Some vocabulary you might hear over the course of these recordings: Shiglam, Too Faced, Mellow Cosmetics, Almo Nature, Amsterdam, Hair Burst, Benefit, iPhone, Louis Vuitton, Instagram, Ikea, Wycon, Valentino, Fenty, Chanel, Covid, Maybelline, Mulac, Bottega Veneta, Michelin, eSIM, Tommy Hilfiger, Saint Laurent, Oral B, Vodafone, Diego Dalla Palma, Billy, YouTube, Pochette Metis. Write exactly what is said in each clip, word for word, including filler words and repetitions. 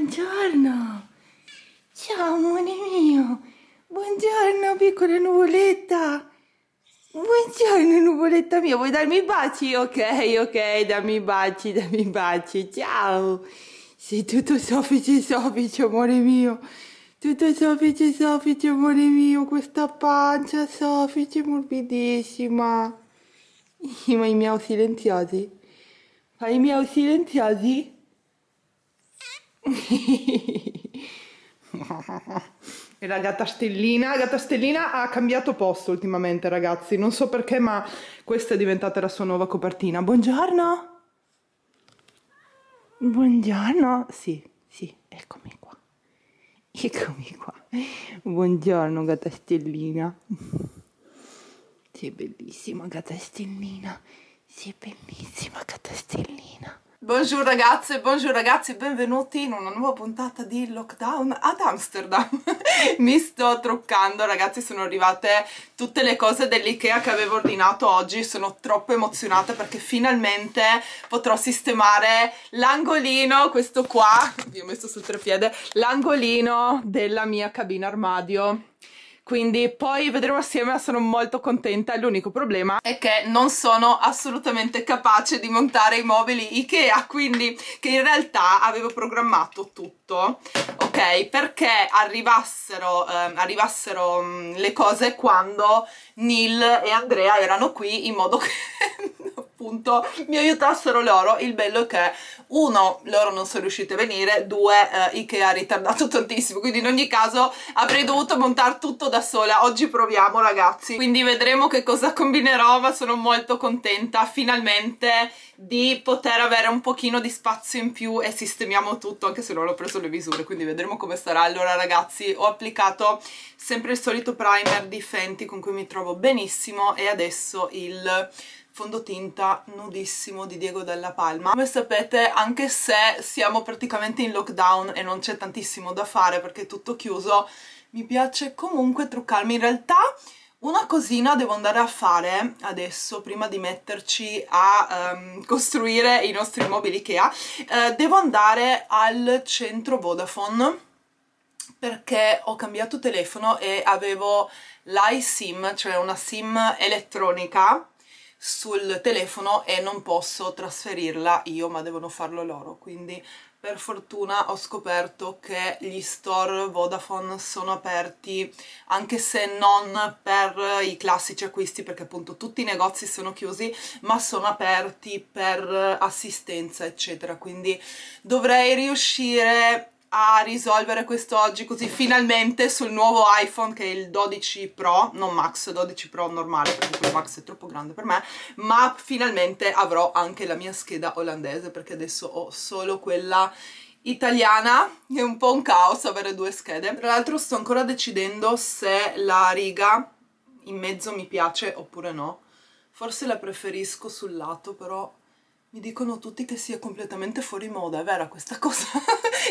buongiorno. Ciao amore mio. Buongiorno piccola nuvoletta. Buongiorno nuvoletta mia. Vuoi darmi i baci? Ok, ok, dammi i baci, dammi i baci. Ciao. Sei tutto soffice soffice amore mio. Tutto soffice soffice amore mio. Questa pancia soffice morbidissima. Ma i miei silenziosi. Ma i miei silenziosi. E la gatta stellina, la gatta stellina ha cambiato posto ultimamente, ragazzi, non so perché, ma questa è diventata la sua nuova copertina. Buongiorno, buongiorno, sì, sì, eccomi qua, eccomi qua, buongiorno gatta stellina, sei bellissima gatta stellina, sei bellissima gatta stellina. Buongiorno ragazze, buongiorno ragazzi, benvenuti in una nuova puntata di Lockdown ad Amsterdam. Mi sto truccando ragazzi, sono arrivate tutte le cose dell'Ikea che avevo ordinato oggi, sono troppo emozionata perché finalmente potrò sistemare l'angolino, questo qua, vi ho messo sul treppiede, l'angolino della mia cabina armadio. Quindi poi vedremo assieme, sono molto contenta. L'unico problema è che non sono assolutamente capace di montare i mobili Ikea, quindi che in realtà avevo programmato tutto, ok, perché arrivassero, eh, arrivassero mh, le cose quando Neil e Andrea erano qui, in modo che appunto mi aiutassero loro. Il bello è che uno, loro non sono riusciti a venire, due, eh, Ikea ha ritardato tantissimo, quindi in ogni caso avrei dovuto montare tutto da sola. Oggi proviamo ragazzi, quindi vedremo che cosa combinerò, ma sono molto contenta finalmente di poter avere un pochino di spazio in più e sistemiamo tutto, anche se non ho preso le misure, quindi vedremo come sarà. Allora ragazzi, ho applicato sempre il solito primer di Fenty con cui mi trovo benissimo e adesso il fondotinta nudissimo di Diego Dalla Palma. Come sapete, anche se siamo praticamente in lockdown e non c'è tantissimo da fare perché è tutto chiuso, mi piace comunque truccarmi. In realtà una cosina devo andare a fare adesso prima di metterci a um, costruire i nostri mobili Ikea. Uh, devo andare al centro Vodafone perché ho cambiato telefono e avevo l'iSIM, cioè una SIM elettronica sul telefono, e non posso trasferirla io ma devono farlo loro, quindi per fortuna ho scoperto che gli store Vodafone sono aperti anche se non per i classici acquisti, perché appunto tutti i negozi sono chiusi, ma sono aperti per assistenza eccetera, quindi dovrei riuscire a risolvere questo oggi, così finalmente sul nuovo iPhone, che è il dodici Pro, non Max, dodici Pro normale, perché quello Max è troppo grande per me, ma finalmente avrò anche la mia scheda olandese, perché adesso ho solo quella italiana. È un po' un caos avere due schede. Tra l'altro sto ancora decidendo se la riga in mezzo mi piace oppure no, forse la preferisco sul lato, però mi dicono tutti che sia completamente fuori moda, è vera questa cosa?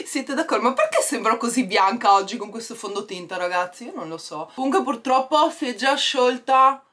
Siete d'accordo? Ma perché sembro così bianca oggi con questo fondotinta ragazzi? Io non lo so. Comunque purtroppo si è già sciolta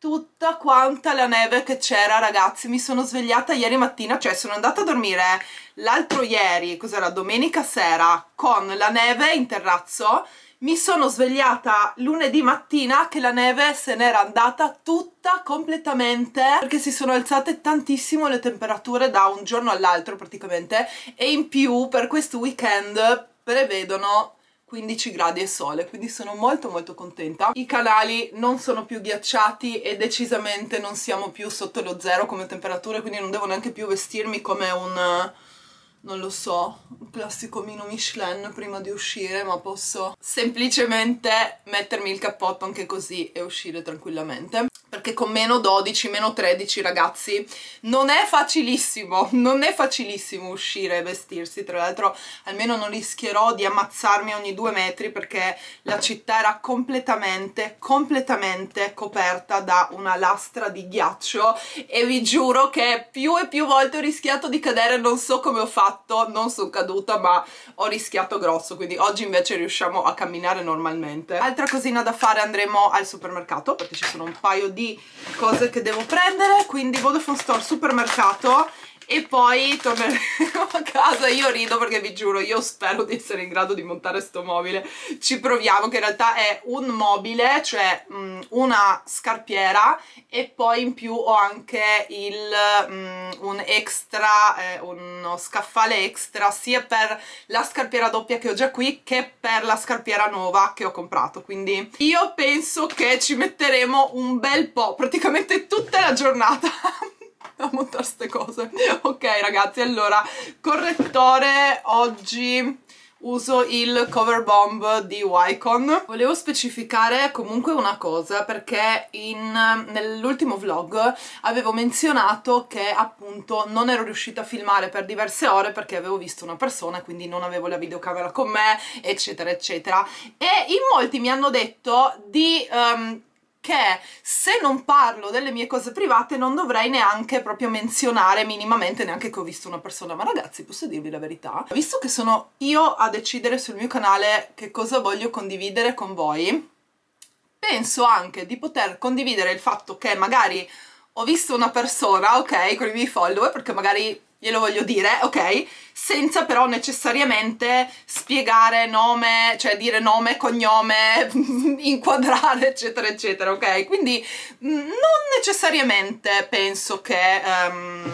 tutta quanta la neve che c'era ragazzi. Mi sono svegliata ieri mattina, cioè sono andata a dormire l'altro ieri, cos'era? Domenica sera, con la neve in terrazzo. Mi sono svegliata lunedì mattina che la neve se n'era andata tutta completamente, perché si sono alzate tantissimo le temperature da un giorno all'altro praticamente, e in più per questo weekend prevedono quindici gradi e sole, quindi sono molto molto contenta. I canali non sono più ghiacciati e decisamente non siamo più sotto lo zero come temperature, quindi non devo neanche più vestirmi come un, non lo so, un classico mino Michelin prima di uscire, ma posso semplicemente mettermi il cappotto anche così e uscire tranquillamente, perché con meno dodici, meno tredici ragazzi non è facilissimo, non è facilissimo uscire e vestirsi. Tra l'altro almeno non rischierò di ammazzarmi ogni due metri, perché la città era completamente, completamente coperta da una lastra di ghiaccio e vi giuro che più e più volte ho rischiato di cadere, non so come ho fatto. Non sono caduta ma ho rischiato grosso, quindi oggi invece riusciamo a camminare normalmente. Altra cosina da fare, andremo al supermercato perché ci sono un paio di cose che devo prendere, quindi Vodafone Store, supermercato e poi torneremo a casa. Io rido perché vi giuro, io spero di essere in grado di montare sto mobile. Ci proviamo, che in realtà è un mobile, cioè mh, una scarpiera, e poi in più ho anche il, mh, un extra, eh, uno scaffale extra sia per la scarpiera doppia che ho già qui che per la scarpiera nuova che ho comprato. Quindi io penso che ci metteremo un bel po', praticamente tutta la giornata a montare queste cose. Ok ragazzi, allora, correttore oggi uso il Cover Bomb di Wycon. Volevo specificare comunque una cosa, perché nell'ultimo vlog avevo menzionato che appunto non ero riuscita a filmare per diverse ore perché avevo visto una persona, quindi non avevo la videocamera con me, eccetera eccetera, e in molti mi hanno detto di... Um, che se non parlo delle mie cose private non dovrei neanche proprio menzionare minimamente neanche che ho visto una persona. Ma ragazzi, posso dirvi la verità? Visto che sono io a decidere sul mio canale che cosa voglio condividere con voi, penso anche di poter condividere il fatto che magari ho visto una persona, ok, con i miei follower, perché magari glielo voglio dire, ok, senza però necessariamente spiegare nome, cioè dire nome, cognome, inquadrare, eccetera eccetera, ok? Quindi non necessariamente penso che um,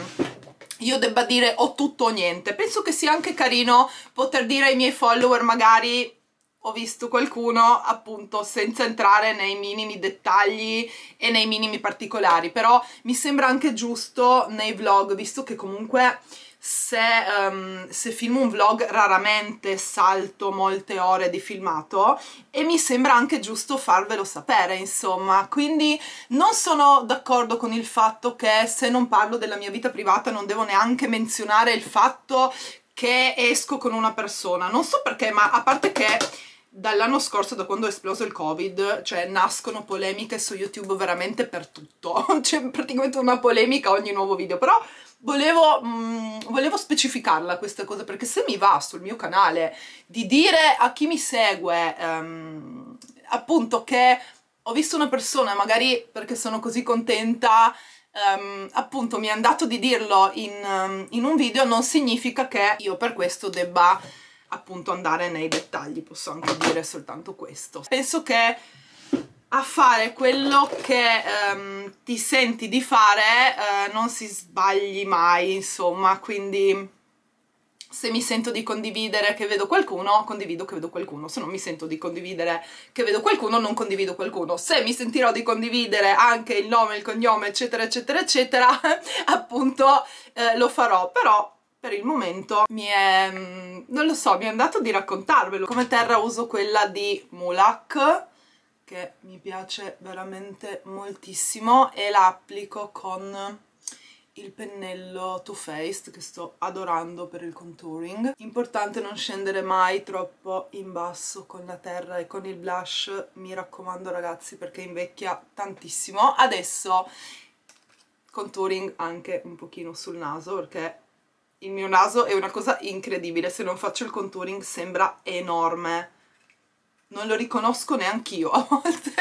io debba dire o tutto o niente. Penso che sia anche carino poter dire ai miei follower magari ho visto qualcuno, appunto, senza entrare nei minimi dettagli e nei minimi particolari. Però mi sembra anche giusto nei vlog, visto che comunque se, um, se filmo un vlog raramente salto molte ore di filmato, e mi sembra anche giusto farvelo sapere, insomma. Quindi non sono d'accordo con il fatto che se non parlo della mia vita privata non devo neanche menzionare il fatto che esco con una persona. Non so perché, ma a parte che dall'anno scorso, da quando è esploso il Covid, cioè nascono polemiche su YouTube veramente per tutto, c'è praticamente una polemica ogni nuovo video, però volevo, mh, volevo specificarla questa cosa, perché se mi va sul mio canale di dire a chi mi segue ehm, appunto che ho visto una persona, magari perché sono così contenta, Um, appunto mi è andato di dirlo in, um, in un video, non significa che io per questo debba appunto andare nei dettagli. Posso anche dire soltanto questo. Penso che a fare quello che um, ti senti di fare uh, non si sbagli mai, insomma. Quindi se mi sento di condividere che vedo qualcuno, condivido che vedo qualcuno. Se non mi sento di condividere che vedo qualcuno, non condivido qualcuno. Se mi sentirò di condividere anche il nome, il cognome, eccetera, eccetera, eccetera, appunto eh, lo farò. Però per il momento mi è... non lo so, mi è andato di raccontarvelo. Come terra uso quella di Mulac, che mi piace veramente moltissimo, e la applico con il pennello Too Faced che sto adorando per il contouring. Importante non scendere mai troppo in basso con la terra e con il blush, mi raccomando ragazzi, perché invecchia tantissimo. Adesso contouring anche un pochino sul naso, perché il mio naso è una cosa incredibile, se non faccio il contouring sembra enorme, non lo riconosco neanch'io a volte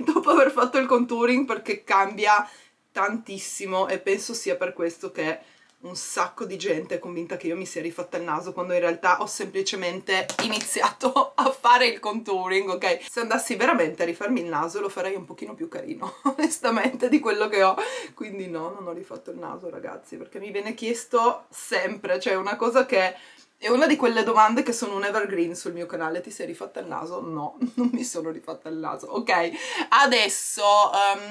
dopo aver fatto il contouring, perché cambia tantissimo, e penso sia per questo che un sacco di gente è convinta che io mi sia rifatta il naso, quando in realtà ho semplicemente iniziato a fare il contouring, ok? Se andassi veramente a rifarmi il naso lo farei un pochino più carino, onestamente, di quello che ho. Quindi no, non ho rifatto il naso ragazzi, perché mi viene chiesto sempre, cioè una cosa che è una di quelle domande che sono un evergreen sul mio canale: ti sei rifatta il naso? No, non mi sono rifatta il naso, ok? Adesso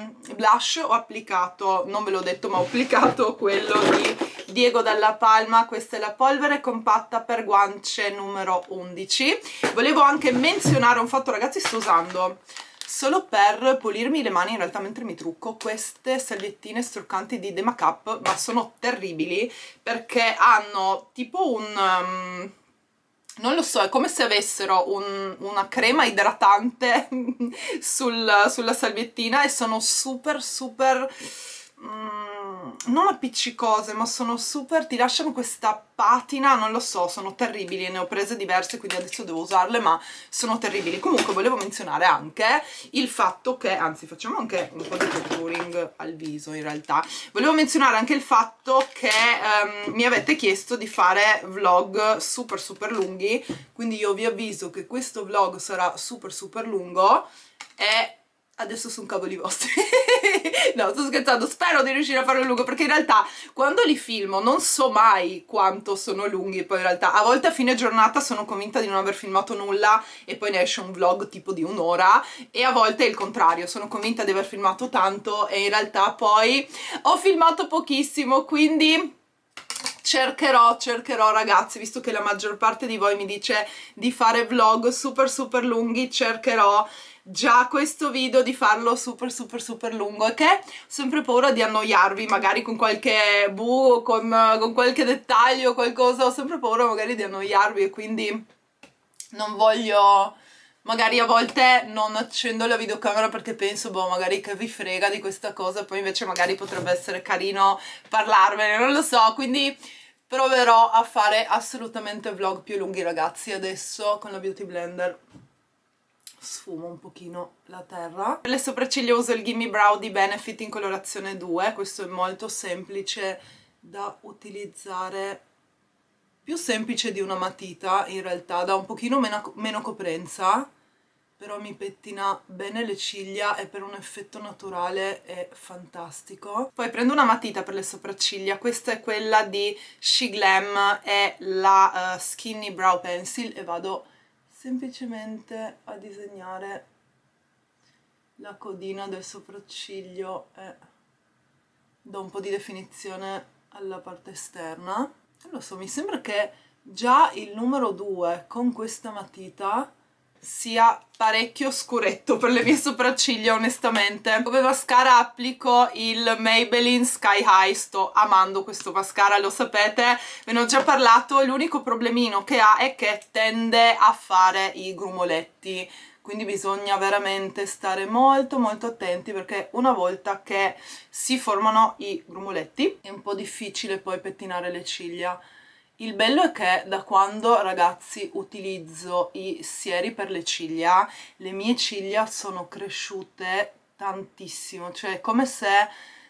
um, blush ho applicato, non ve l'ho detto, ma ho applicato quello di Diego Dalla Palma, questa è la polvere compatta per guance numero undici. Volevo anche menzionare un fatto ragazzi, sto usando solo per pulirmi le mani in realtà mentre mi trucco queste salviettine struccanti di The Makeup, ma sono terribili perché hanno tipo un... Um, non lo so, è come se avessero un, una crema idratante sul, sulla salviettina, e sono super super... Um, non appiccicose, ma sono super, ti lasciano questa patina, non lo so, sono terribili, ne ho prese diverse quindi adesso devo usarle, ma sono terribili. Comunque volevo menzionare anche il fatto che, anzi facciamo anche un po' di contouring al viso in realtà, volevo menzionare anche il fatto che um, mi avete chiesto di fare vlog super super lunghi, quindi io vi avviso che questo vlog sarà super super lungo e adesso sono cavoli vostri. No, sto scherzando, spero di riuscire a farlo lungo, perché in realtà quando li filmo non so mai quanto sono lunghi, poi in realtà a volte a fine giornata sono convinta di non aver filmato nulla e poi ne esce un vlog tipo di un'ora, e a volte è il contrario, sono convinta di aver filmato tanto e in realtà poi ho filmato pochissimo, quindi... cercherò, cercherò ragazzi, visto che la maggior parte di voi mi dice di fare vlog super super lunghi, cercherò già questo video di farlo super super super lungo, e che ho sempre paura di annoiarvi, magari con qualche buco, con, con qualche dettaglio o qualcosa, ho sempre paura magari di annoiarvi e quindi non voglio... Magari a volte non accendo la videocamera perché penso, boh, magari che vi frega di questa cosa, poi invece magari potrebbe essere carino parlarvene, non lo so, quindi proverò a fare assolutamente vlog più lunghi ragazzi. Adesso con la Beauty Blender sfumo un pochino la terra. Per le sopracciglia uso il Gimme Brow di Benefit in colorazione due, questo è molto semplice da utilizzare, più semplice di una matita in realtà, dà un pochino meno, meno coprenza, però mi pettina bene le ciglia e per un effetto naturale è fantastico. Poi prendo una matita per le sopracciglia, questa è quella di Shiglam, è la uh, Skinny Brow Pencil, e vado semplicemente a disegnare la codina del sopracciglio e do un po' di definizione alla parte esterna. Non lo so, mi sembra che già il numero due con questa matita sia parecchio scuretto per le mie sopracciglia onestamente. Come mascara applico il Maybelline Sky High, sto amando questo mascara, lo sapete, ve ne ho già parlato, l'unico problemino che ha è che tende a fare i grumoletti, quindi bisogna veramente stare molto molto attenti, perché una volta che si formano i grumoletti è un po' difficile poi pettinare le ciglia. Il bello è che da quando ragazzi utilizzo i sieri per le ciglia, le mie ciglia sono cresciute tantissimo, cioè è come se...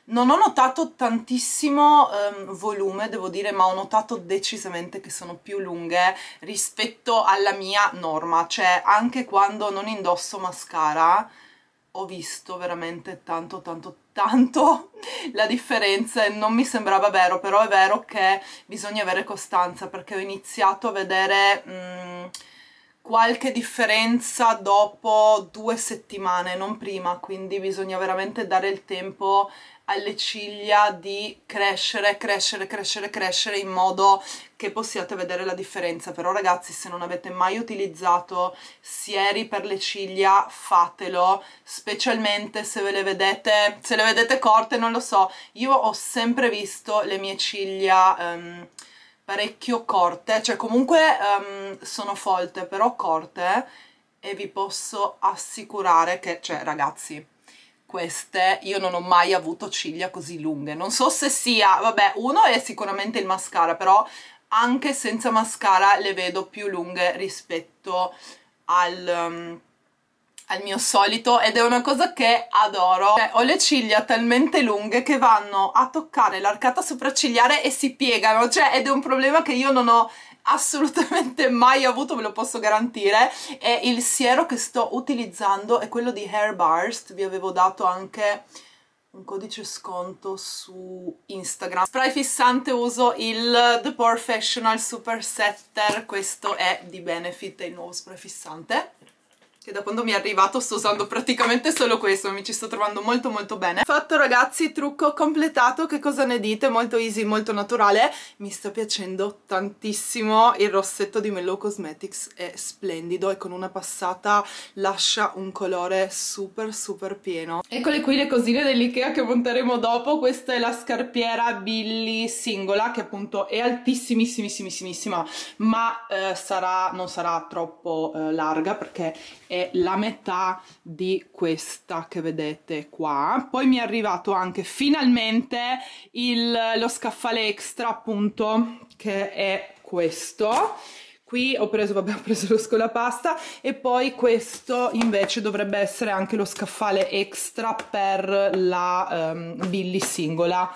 Non ho notato tantissimo um, volume, devo dire, ma ho notato decisamente che sono più lunghe rispetto alla mia norma, cioè anche quando non indosso mascara ho visto veramente tanto tanto tanto la differenza, e non mi sembrava vero, però è vero che bisogna avere costanza, perché ho iniziato a vedere... Mm, qualche differenza dopo due settimane, non prima, quindi bisogna veramente dare il tempo alle ciglia di crescere, crescere, crescere, crescere in modo che possiate vedere la differenza. Però ragazzi, se non avete mai utilizzato sieri per le ciglia, fatelo, specialmente se ve le vedete, se le vedete corte, non lo so, io ho sempre visto le mie ciglia... Um, parecchio corte, cioè comunque um, sono folte però corte, e vi posso assicurare che, cioè ragazzi, queste io non ho mai avuto ciglia così lunghe, non so se sia, vabbè, uno è sicuramente il mascara, però anche senza mascara le vedo più lunghe rispetto al... Um, al mio solito, ed è una cosa che adoro. Cioè, ho le ciglia talmente lunghe che vanno a toccare l'arcata sopraccigliare e si piegano, cioè, ed è un problema che io non ho assolutamente mai avuto, ve lo posso garantire. E il siero che sto utilizzando è quello di Hair Burst, vi avevo dato anche un codice sconto su Instagram. Spray fissante uso il The Professional Super Setter, questo è di Benefit, è il nuovo spray fissante, che da quando mi è arrivato sto usando praticamente solo questo, mi ci sto trovando molto molto bene. Fatto ragazzi, trucco completato, che cosa ne dite? Molto easy, molto naturale, mi sta piacendo tantissimo, il rossetto di Mellow Cosmetics è splendido e con una passata lascia un colore super super pieno. Eccole qui le cosine dell'Ikea che monteremo dopo. Questa è la scarpiera Billy singola, che appunto è altissimissimissima, ma eh, sarà, non sarà troppo eh, larga, perché è è la metà di questa che vedete qua. Poi mi è arrivato anche finalmente il, lo scaffale extra, appunto, che è questo. Qui ho preso, vabbè, ho preso lo scolapasta, e poi questo invece dovrebbe essere anche lo scaffale extra per la um, Billy singola.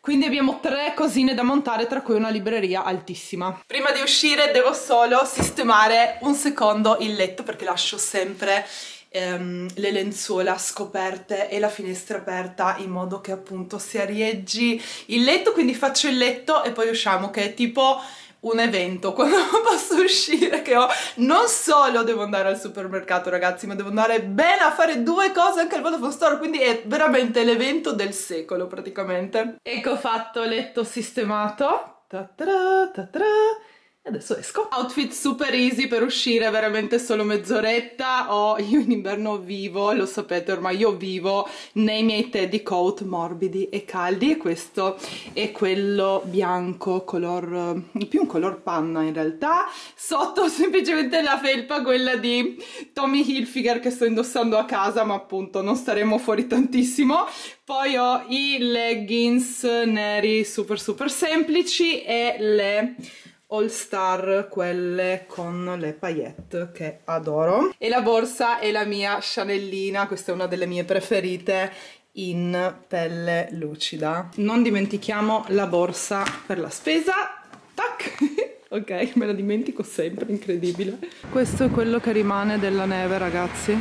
Quindi abbiamo tre cosine da montare, tra cui una libreria altissima. Prima di uscire devo solo sistemare un secondo il letto, perché lascio sempre ehm, le lenzuola scoperte e la finestra aperta in modo che appunto si arieggi il letto. Quindi faccio il letto e poi usciamo, che è tipo un evento quando posso uscire, che ho non solo devo andare al supermercato, ragazzi, ma devo andare bene a fare due cose anche al Vodafone Store, quindi è veramente l'evento del secolo praticamente. Ecco fatto, letto sistemato, ta-ta-ra, ta-ta-ra. Adesso esco. Outfit super easy per uscire, veramente solo mezz'oretta. Oh, io in inverno vivo, lo sapete ormai, io vivo nei miei teddy coat morbidi e caldi, e questo è quello bianco, color più un color panna in realtà. Sotto semplicemente la felpa, quella di Tommy Hilfiger, che sto indossando a casa, ma appunto non staremo fuori tantissimo. Poi ho i leggings neri super super semplici e le All Star, quelle con le paillette che adoro, e la borsa è la mia Chanelina, questa è una delle mie preferite in pelle lucida. Non dimentichiamo la borsa per la spesa, tac! Ok, me la dimentico sempre, incredibile. Questo è quello che rimane della neve, ragazzi,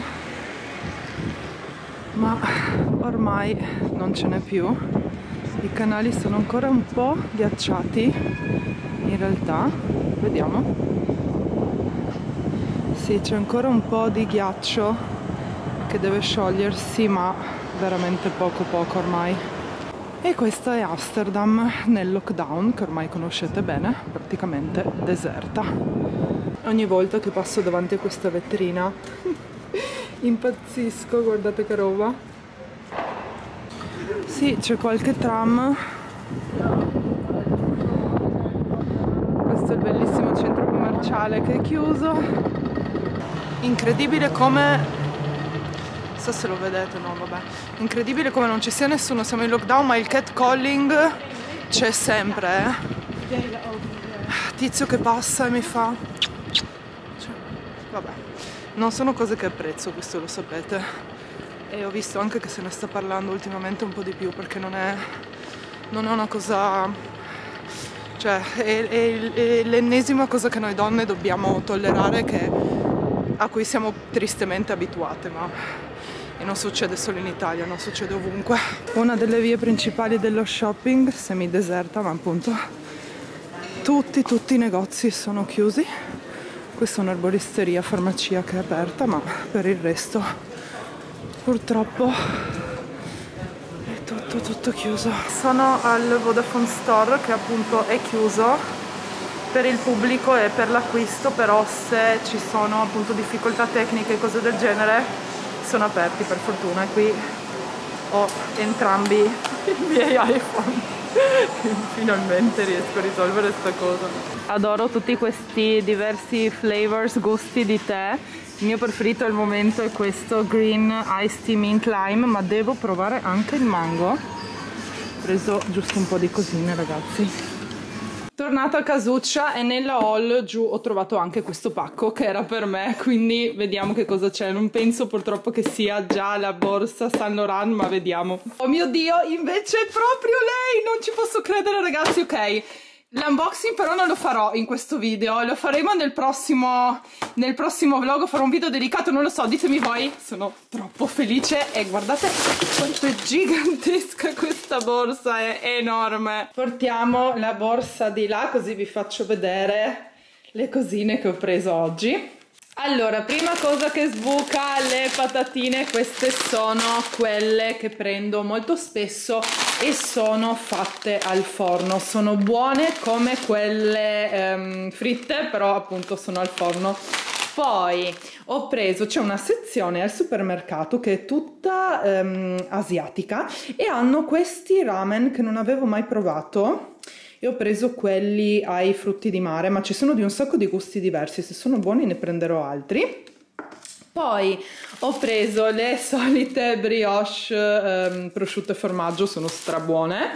ma ormai non ce n'è più, i canali sono ancora un po' ghiacciati. In realtà, vediamo, sì, c'è ancora un po' di ghiaccio che deve sciogliersi, ma veramente poco poco ormai. E questa è Amsterdam nel lockdown, che ormai conoscete bene, praticamente deserta. Ogni volta che passo davanti a questa vetrina impazzisco, guardate che roba. Sì, c'è qualche tram. Il bellissimo centro commerciale che è chiuso, incredibile come, non so se lo vedete, no vabbè, incredibile come non ci sia nessuno, siamo in lockdown ma il catcalling c'è sempre, eh. Tizio che passa e mi fa, cioè, vabbè, non sono cose che apprezzo, questo lo sapete, e ho visto anche che se ne sta parlando ultimamente un po' di più, perché non è, non è una cosa, cioè è, è, è l'ennesima cosa che noi donne dobbiamo tollerare, che, a cui siamo tristemente abituate, ma e non succede solo in Italia, non succede ovunque. Una delle vie principali dello shopping, semi deserta, ma appunto tutti, tutti i negozi sono chiusi. Questa è un'erboristeria, farmacia che è aperta, ma per il resto purtroppo è tutto. Tutto chiuso. Sono al Vodafone Store, che appunto è chiuso per il pubblico e per l'acquisto, però se ci sono appunto difficoltà tecniche e cose del genere sono aperti, per fortuna. E qui ho entrambi i miei iPhone. Finalmente riesco a risolvere questa cosa. Adoro tutti questi diversi flavors, gusti di tè. Il mio preferito al momento è questo Green Iced Tea Mint Lime, ma devo provare anche il mango. Ho preso giusto un po' di cosine, ragazzi. Tornata a casuccia, e nella haul giù ho trovato anche questo pacco che era per me, quindi vediamo che cosa c'è. Non penso purtroppo che sia già la borsa Saint Laurent, ma vediamo. Oh mio Dio, invece è proprio lei! Non ci posso credere, ragazzi, ok. L'unboxing però non lo farò in questo video, lo faremo nel prossimo, nel prossimo vlog, farò un video dedicato, non lo so, ditemi voi, sono troppo felice. E guardate quanto è gigantesca questa borsa, è enorme. Portiamo la borsa di là così vi faccio vedere le cosine che ho preso oggi. Allora, prima cosa che sbuca, le patatine. Queste sono quelle che prendo molto spesso e sono fatte al forno. Sono buone come quelle ehm, fritte, però appunto sono al forno. Poi ho preso, c'è una sezione al supermercato che è tutta ehm, asiatica e hanno questi ramen che non avevo mai provato. Io ho preso quelli ai frutti di mare, ma ci sono di un sacco di gusti diversi, se sono buoni ne prenderò altri. Poi ho preso le solite brioche ehm, prosciutto e formaggio, sono strabuone.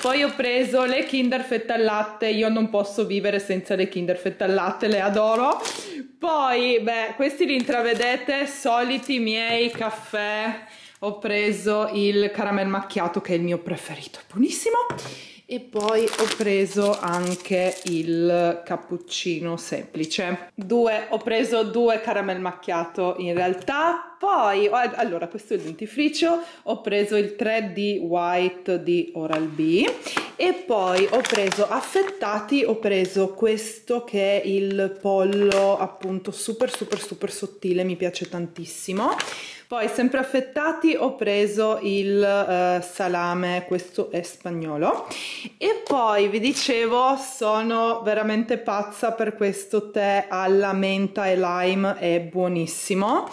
Poi ho preso le Kinder fette al latte, io non posso vivere senza le Kinder fette al latte, le adoro. Poi, beh, questi li intravedete, soliti miei caffè. Ho preso il caramel macchiato che è il mio preferito, è buonissimo. E poi ho preso anche il cappuccino semplice. Due, ho preso due caramel macchiato in realtà. Poi, allora, questo è il dentifricio. Ho preso il tre D White di Oral B. E poi ho preso affettati, ho preso questo che è il pollo appunto super super super sottile, mi piace tantissimo. Poi sempre affettati ho preso il eh, salame, questo è spagnolo. E poi vi dicevo, sono veramente pazza per questo tè alla menta e lime, è buonissimo.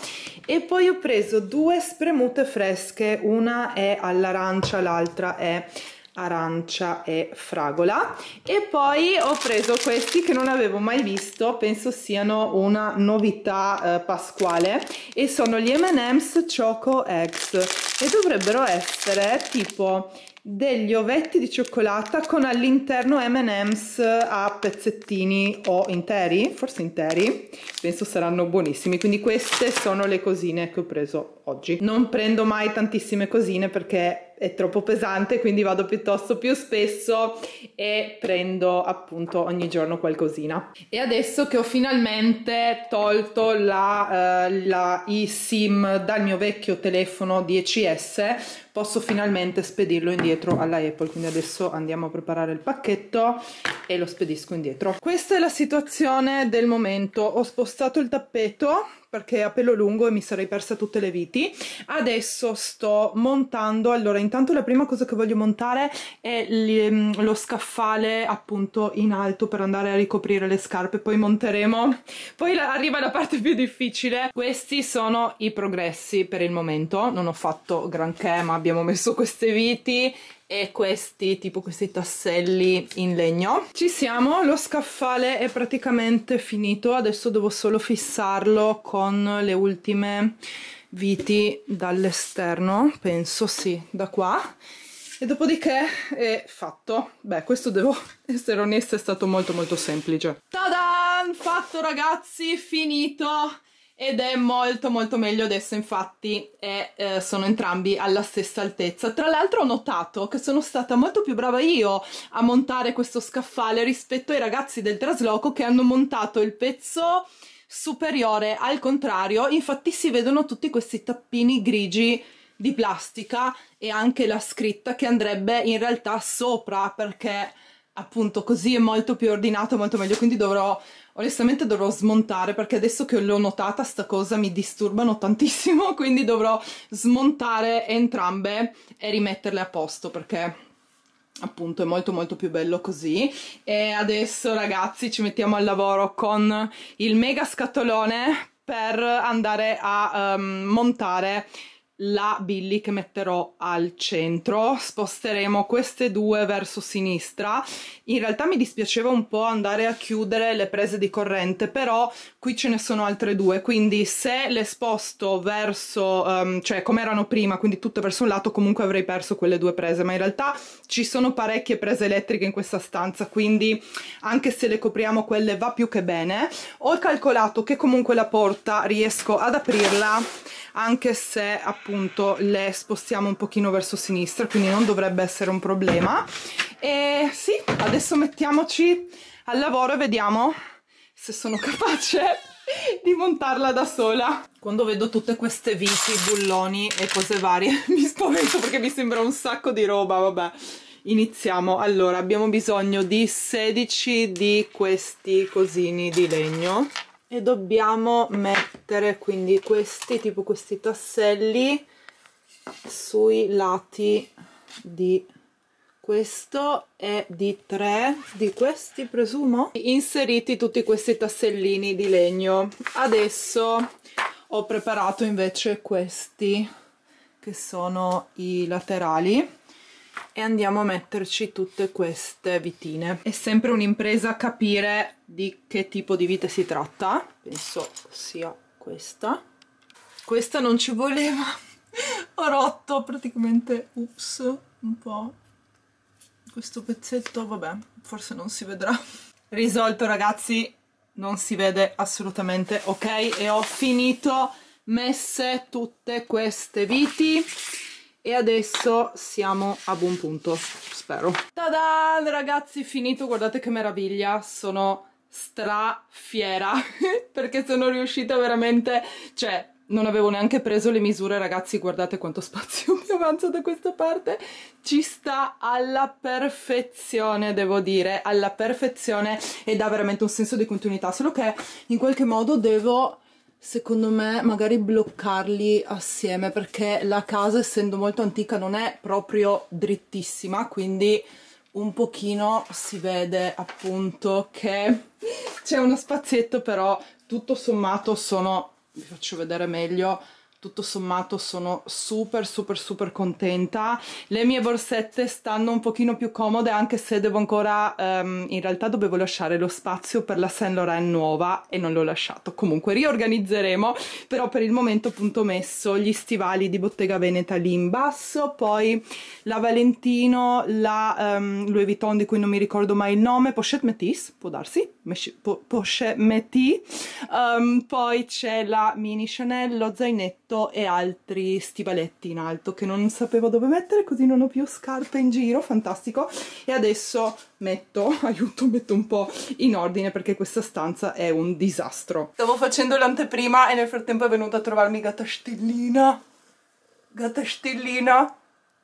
E poi ho preso due spremute fresche, una è all'arancia, l'altra è arancia e fragola. E poi ho preso questi che non avevo mai visto, penso siano una novità eh, pasquale, e sono gli M and M's Choco Eggs e dovrebbero essere tipo degli ovetti di cioccolata con all'interno M and M's a pezzettini o interi, forse interi, penso saranno buonissimi. Quindi queste sono le cosine che ho preso oggi. Non prendo mai tantissime cosine perché è troppo pesante, quindi vado piuttosto più spesso e prendo appunto ogni giorno qualcosina. E adesso che ho finalmente tolto la, eh, la eSIM dal mio vecchio telefono dieci S, posso finalmente spedirlo indietro alla Apple. Quindi adesso andiamo a preparare il pacchetto e lo spedisco indietro. Questa è la situazione del momento. Ho spostato il tappeto perché a pelo lungo e mi sarei persa tutte le viti. Adesso sto montando, allora intanto la prima cosa che voglio montare è lo scaffale appunto in alto per andare a ricoprire le scarpe, poi monteremo, poi arriva la parte più difficile. Questi sono i progressi per il momento, non ho fatto granché ma abbiamo messo queste viti e questi tipo questi tasselli in legno. Ci siamo, lo scaffale è praticamente finito, adesso devo solo fissarlo con le ultime viti dall'esterno, penso sì, da qua, e dopodiché è fatto. Beh, questo devo essere onesta, è stato molto molto semplice. Tadan! Fatto ragazzi, finito! Ed è molto molto meglio adesso, infatti è, eh, sono entrambi alla stessa altezza. Tra l'altro ho notato che sono stata molto più brava io a montare questo scaffale rispetto ai ragazzi del trasloco che hanno montato il pezzo superiore al contrario. Infatti si vedono tutti questi tappini grigi di plastica e anche la scritta che andrebbe in realtà sopra, perché appunto così è molto più ordinato, molto meglio. Quindi dovrò... onestamente dovrò smontare, perché adesso che l'ho notata sta cosa mi disturbano tantissimo, quindi dovrò smontare entrambe e rimetterle a posto, perché appunto è molto molto più bello così. E adesso ragazzi ci mettiamo al lavoro con il mega scatolone per andare a um, montare la Billy che metterò al centro. Sposteremo queste due verso sinistra. In realtà mi dispiaceva un po' andare a chiudere le prese di corrente, però qui ce ne sono altre due, quindi se le sposto verso um, cioè come erano prima, quindi tutte verso un lato, comunque avrei perso quelle due prese. Ma in realtà ci sono parecchie prese elettriche in questa stanza, quindi anche se le copriamo quelle va più che bene. Ho calcolato che comunque la porta riesco ad aprirla anche se appunto le spostiamo un pochino verso sinistra, quindi non dovrebbe essere un problema. E sì, adesso mettiamoci al lavoro e vediamo se sono capace di montarla da sola. Quando vedo tutte queste viti, bulloni e cose varie mi spavento perché mi sembra un sacco di roba. Vabbè, iniziamo. Allora, abbiamo bisogno di sedici di questi cosini di legno e dobbiamo mettere quindi questi tipo questi tasselli sui lati di questo e di tre di questi, presumo, inseriti tutti questi tassellini di legno. Adesso ho preparato invece questi che sono i laterali e andiamo a metterci tutte queste vitine. È sempre un'impresa capire di che tipo di vite si tratta, penso sia questa. questa non ci voleva. Ho rotto praticamente, ups, un po' questo pezzetto, vabbè, forse non si vedrà. Risolto ragazzi, non si vede assolutamente, ok? E ho finito messe tutte queste viti e adesso siamo a buon punto, spero. Tada ragazzi, finito, guardate che meraviglia, sono stra fiera perché sono riuscita veramente, cioè non avevo neanche preso le misure ragazzi, guardate quanto spazio mi avanza da questa parte, ci sta alla perfezione, devo dire, alla perfezione, e dà veramente un senso di continuità, solo che in qualche modo devo, secondo me, magari bloccarli assieme perché la casa, essendo molto antica, non è proprio drittissima, quindi un pochino si vede appunto che c'è uno spazietto, però tutto sommato sono, vi faccio vedere meglio, tutto sommato sono super super super contenta. Le mie borsette stanno un pochino più comode, anche se devo ancora, um, in realtà dovevo lasciare lo spazio per la Saint Laurent nuova e non l'ho lasciato, comunque riorganizzeremo, però per il momento appunto ho messo gli stivali di Bottega Veneta lì in basso, poi la Valentino, la um, Louis Vuitton di cui non mi ricordo mai il nome, Pochette Metis, può darsi, po Pochette Metis, um, poi c'è la mini Chanel, lo zainetto e altri stivaletti in alto che non sapevo dove mettere, così non ho più scarpe in giro, fantastico. E adesso metto, aiuto, metto un po' in ordine perché questa stanza è un disastro. Stavo facendo l'anteprima e nel frattempo è venuta a trovarmi gatta Stellina, gatta Stellina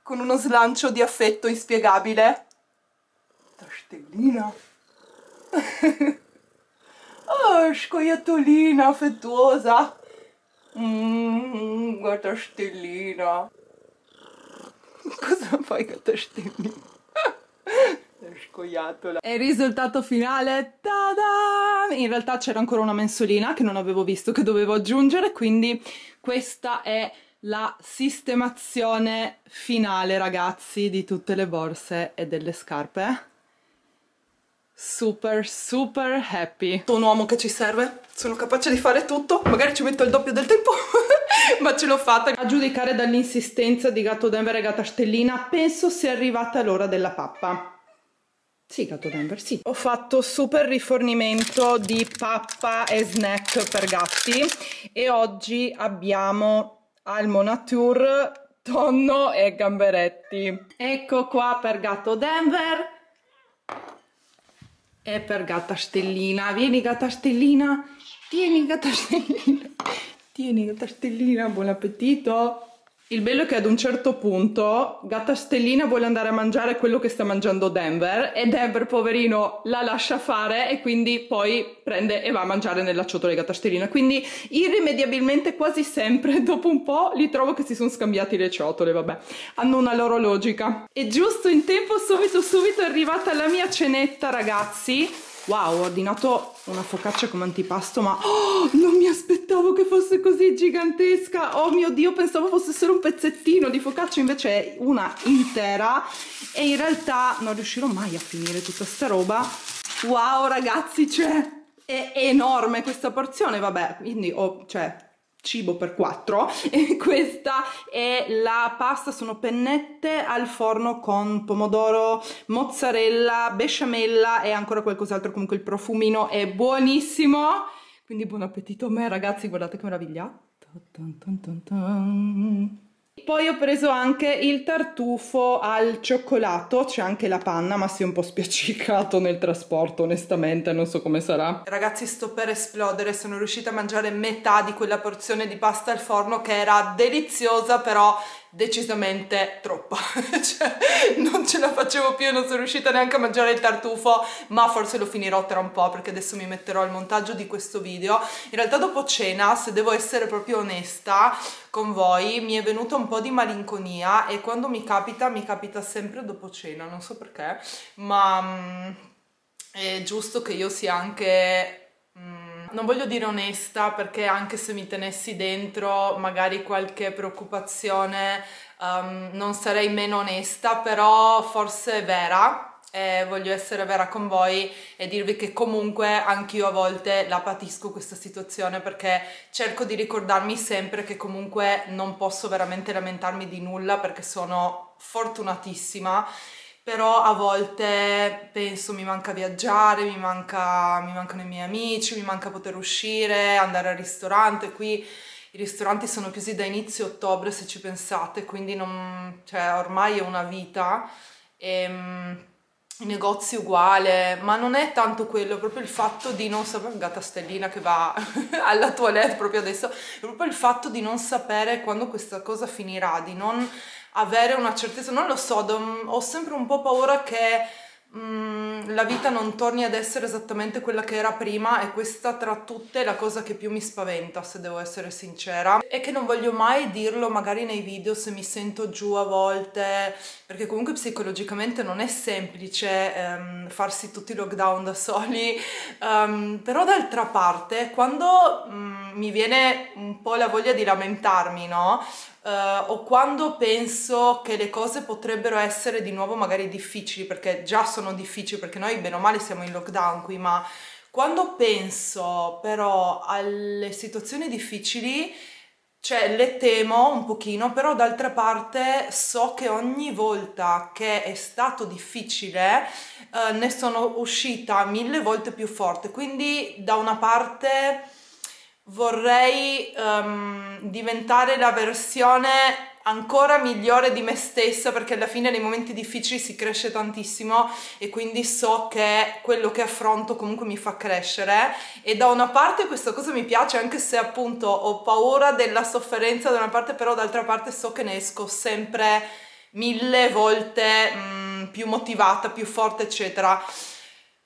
con uno slancio di affetto inspiegabile, gatta Stellina oh scoiattolina affettuosa. Mmm, gatta Stellina. Cosa fai gatta Stellina? Scoiattola. E il risultato finale, tada! In realtà c'era ancora una mensolina che non avevo visto, che dovevo aggiungere, quindi questa è la sistemazione finale ragazzi di tutte le borse e delle scarpe. Super super happy. Un uomo che ci serve, sono capace di fare tutto, magari ci metto il doppio del tempo ma ce l'ho fatta. A giudicare dall'insistenza di Gatto Denver e Gatta Stellina penso sia arrivata l'ora della pappa. Sì, Gatto Denver, sì. Ho fatto super rifornimento di pappa e snack per gatti e oggi abbiamo Almo Nature, tonno e gamberetti. Ecco qua per Gatto Denver e per gatta Stellina. Vieni gatta Stellina, tieni gatta Stellina, tieni gatta Stellina, buon appetito. Il bello è che ad un certo punto gatta Stellina vuole andare a mangiare quello che sta mangiando Denver e Denver poverino la lascia fare e quindi poi prende e va a mangiare nella ciotola di gatta Stellina, quindi irrimediabilmente quasi sempre dopo un po' li trovo che si sono scambiati le ciotole, vabbè, hanno una loro logica. E giusto in tempo, subito subito è arrivata la mia cenetta ragazzi. Wow, ho ordinato una focaccia come antipasto, ma oh, non mi aspettavo che fosse così gigantesca. Oh mio Dio, pensavo fosse solo un pezzettino di focaccia, invece è una intera e in realtà non riuscirò mai a finire tutta sta roba. Wow ragazzi, cioè è enorme questa porzione, vabbè, quindi ho, cioè, cibo per quattro. E questa è la pasta, sono pennette al forno con pomodoro, mozzarella, besciamella e ancora qualcos'altro, comunque il profumino è buonissimo, quindi buon appetito a me ragazzi, guardate che meraviglia. Poi ho preso anche il tartufo al cioccolato, c'è anche la panna, ma si è un po' spiaccicato nel trasporto, onestamente, non so come sarà. Ragazzi, sto per esplodere, sono riuscita a mangiare metà di quella porzione di pasta al forno che era deliziosa, però decisamente troppa, cioè non ce la facevo più, non sono riuscita neanche a mangiare il tartufo, ma forse lo finirò tra un po' perché adesso mi metterò al montaggio di questo video. In realtà dopo cena, se devo essere proprio onesta con voi, mi è venuta un po' di malinconia e quando mi capita, mi capita sempre dopo cena, non so perché, ma è giusto che io sia anche... non voglio dire onesta perché anche se mi tenessi dentro magari qualche preoccupazione um, non sarei meno onesta, però forse è vera, eh, voglio essere vera con voi e dirvi che comunque anch'io a volte la patisco questa situazione, perché cerco di ricordarmi sempre che comunque non posso veramente lamentarmi di nulla perché sono fortunatissima, però a volte penso mi manca viaggiare, mi, manca, mi mancano i miei amici, mi manca poter uscire, andare al ristorante. Qui i ristoranti sono chiusi da inizio ottobre, se ci pensate, quindi non, cioè, ormai è una vita, e, um, i negozi uguale, ma non è tanto quello, è proprio il fatto di non sapere, gata stellina che va alla toilette proprio adesso, è proprio il fatto di non sapere quando questa cosa finirà, di non avere una certezza, non lo so, ho sempre un po' paura che mh, la vita non torni ad essere esattamente quella che era prima, e questa tra tutte è la cosa che più mi spaventa, se devo essere sincera, e che non voglio mai dirlo magari nei video se mi sento giù a volte, perché comunque psicologicamente non è semplice ehm, farsi tutti i lockdown da soli, um, però d'altra parte quando mh, mi viene un po' la voglia di lamentarmi, no? Uh, o quando penso che le cose potrebbero essere di nuovo magari difficili, perché già sono difficili, perché noi bene o male siamo in lockdown qui, ma quando penso però alle situazioni difficili, cioè le temo un pochino, però d'altra parte so che ogni volta che è stato difficile uh, ne sono uscita mille volte più forte, quindi da una parte vorrei um, diventare la versione ancora migliore di me stessa, perché alla fine nei momenti difficili si cresce tantissimo e quindi so che quello che affronto comunque mi fa crescere, e da una parte questa cosa mi piace, anche se appunto ho paura della sofferenza da una parte, però d'altra parte so che ne esco sempre mille volte mh, più motivata, più forte eccetera.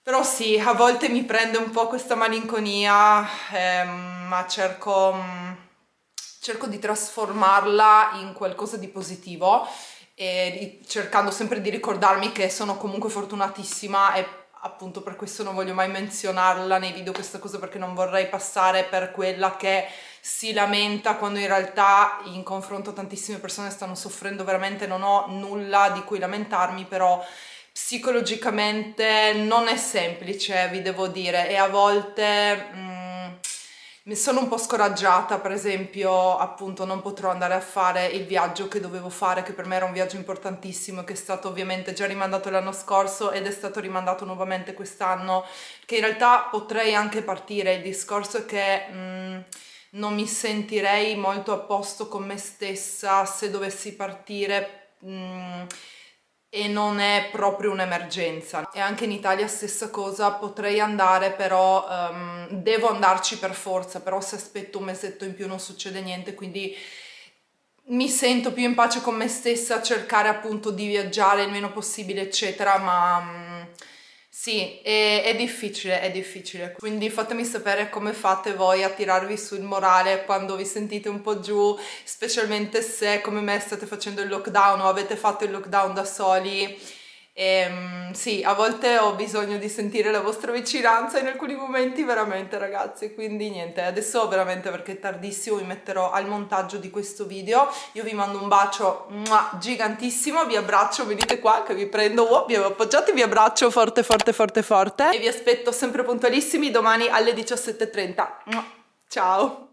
Però sì, a volte mi prende un po' questa malinconia, ehm, ma cerco, mh, cerco di trasformarla in qualcosa di positivo, e cercando sempre di ricordarmi che sono comunque fortunatissima, e appunto per questo non voglio mai menzionarla nei video questa cosa, perché non vorrei passare per quella che si lamenta quando in realtà in confronto tantissime persone stanno soffrendo veramente. Non ho nulla di cui lamentarmi, però psicologicamente non è semplice, vi devo dire, e a volte mh, mi sono un po' scoraggiata, per esempio appunto non potrò andare a fare il viaggio che dovevo fare, che per me era un viaggio importantissimo, che è stato ovviamente già rimandato l'anno scorso ed è stato rimandato nuovamente quest'anno, che in realtà potrei anche partire. Il discorso è che mh, non mi sentirei molto a posto con me stessa se dovessi partire, mh, e non è proprio un'emergenza. E anche in Italia stessa cosa, potrei andare, però um, devo andarci per forza, però se aspetto un mesetto in più non succede niente, quindi mi sento più in pace con me stessa, cercare appunto di viaggiare il meno possibile eccetera, ma um, sì, è, è difficile, è difficile. Quindi fatemi sapere come fate voi a tirarvi su il morale quando vi sentite un po' giù, specialmente se come me state facendo il lockdown o avete fatto il lockdown da soli. E, sì, a volte ho bisogno di sentire la vostra vicinanza in alcuni momenti, veramente ragazzi. Quindi niente, adesso veramente, perché è tardissimo, mi metterò al montaggio di questo video. Io vi mando un bacio gigantissimo, vi abbraccio, venite qua che vi prendo, oh, vi appoggiate, vi abbraccio forte forte forte forte, e vi aspetto sempre puntualissimi domani alle diciassette e trenta. Ciao!